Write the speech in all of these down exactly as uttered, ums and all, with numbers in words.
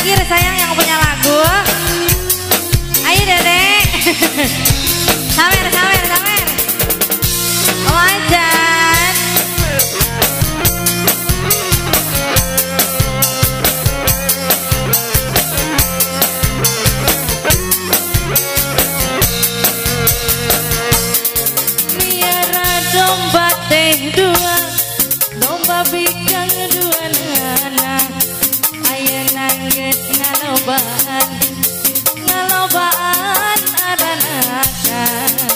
Zikir sayang yang punya lagu. Ayo Dedek. Sawer, sawer, sawer. Wajan. Miara domba teh dua, domba bikang dua anak. Ayo nangis ngalobaan, ngalobaan ada nakan.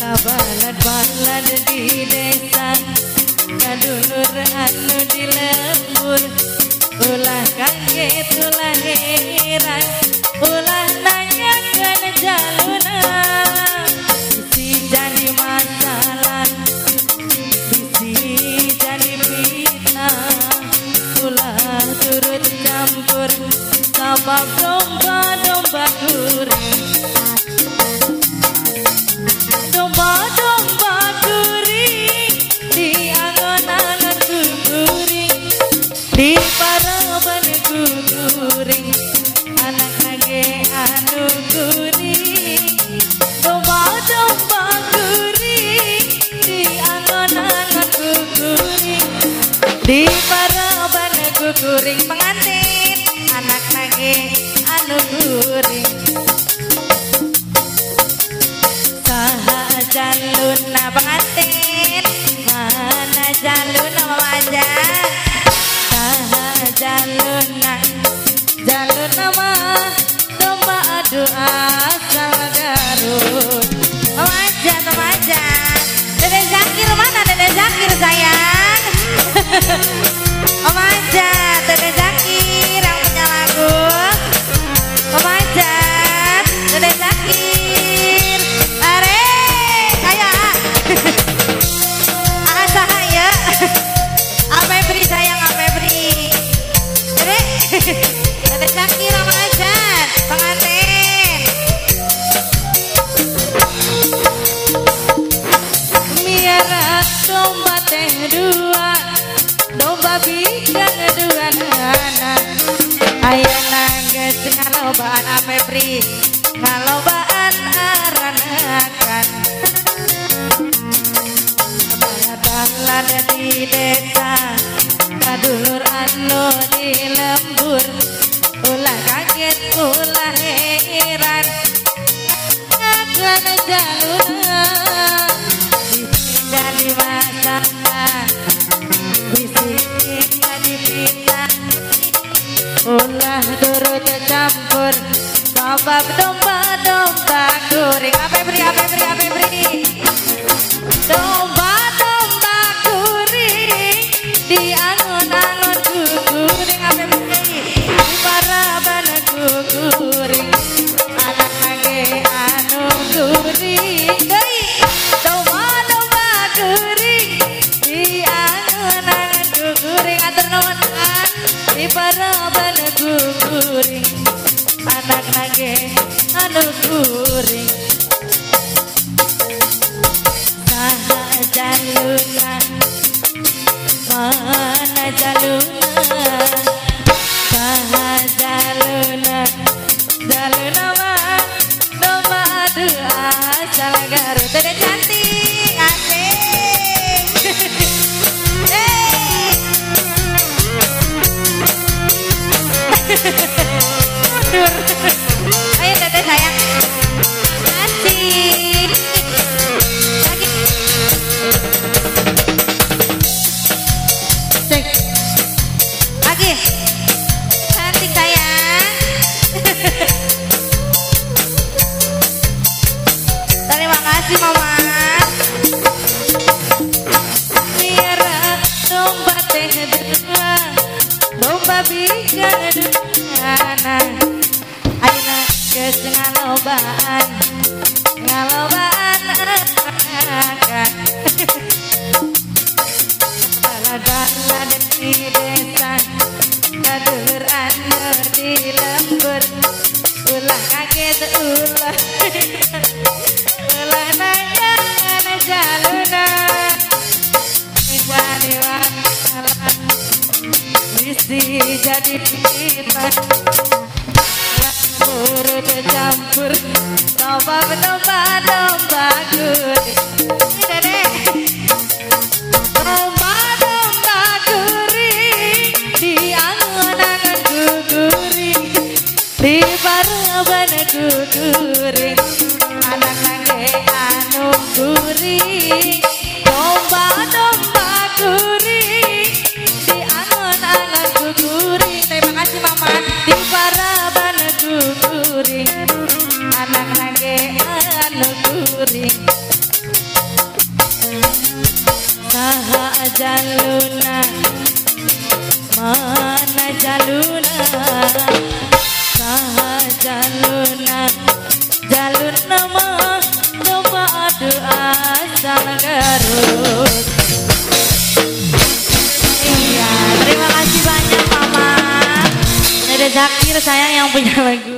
Kabalad-balad di desa, kadulur anu di lembur. Ulah kaget, ulah heran, ulah nanyakan jalunan. Bisi jadi masalah, bisi jadi fitnah. Ulah turut campur, sabab domba-domba kuring. Domba-domba kuring di angon-angon ku kuring, di paraban ku kuring, anak nage anu kuring. Domba-domba kuring di angon-angon ku kuring, di paraban ku kuring. Pengantin anak nage anu kuring. Jaluna pengantin, mana jaluna mamaja? Sah jaluna, jaluna mah domba adu asal garut. Mamaja, mamaja. Dedek Zakir mana? Dedek Zakir sayang. Mamaja, Dedek Zakir yang punya lagu. Mamaja, Dedek Zakir. Ada Zakir sama Ajan pengantin. Miara domba teh dua, domba bikang dua anak. Ayo nangis ngalobaan apa pri, ngalobaan aranakan. Balad-balad di desa, kadulur anu di lembur. Ulah kaget, ulah heran, ngakan jalunan. Bisi jadi masalah, bisi jadi fitnah. Ulah turut campur, sabab domba-domba kuring. Apa beri, apa beri, apa beri. Domba-domba kuring di angon-angon ku kuring. Apa beri, di paraban ku kuring, anak nage anu kuring. Domba-domba kuring di angon-angon ku kuring. Atur nuwun an, di paraban ku kuring, anak nage anu kuring. Jaluna, mana jaluna? Mana jaluna? Jaluna mah domba adu asal garut. Dedek cantik, asik. Mundur. Ayo Dedek sayang. Asik. Cantik sayang. Terima kasih mama. Miara domba teh dua, domba bikang anak. Aina geus ngalobaan, ngalobaan anak. Balad-balad di desa, kadulur anu di lembur. Ulah kaget, ulah ulah nanyakan jalunan. Bisa diwaksalan, bisa dijadikan campur campur domba domba domba Jaluna, mana jaluna, sah jaluna, jaluna mah coba doa jalan garut. Iya, terima kasih banyak Mama. Ada Zakir sayang yang punya lagu.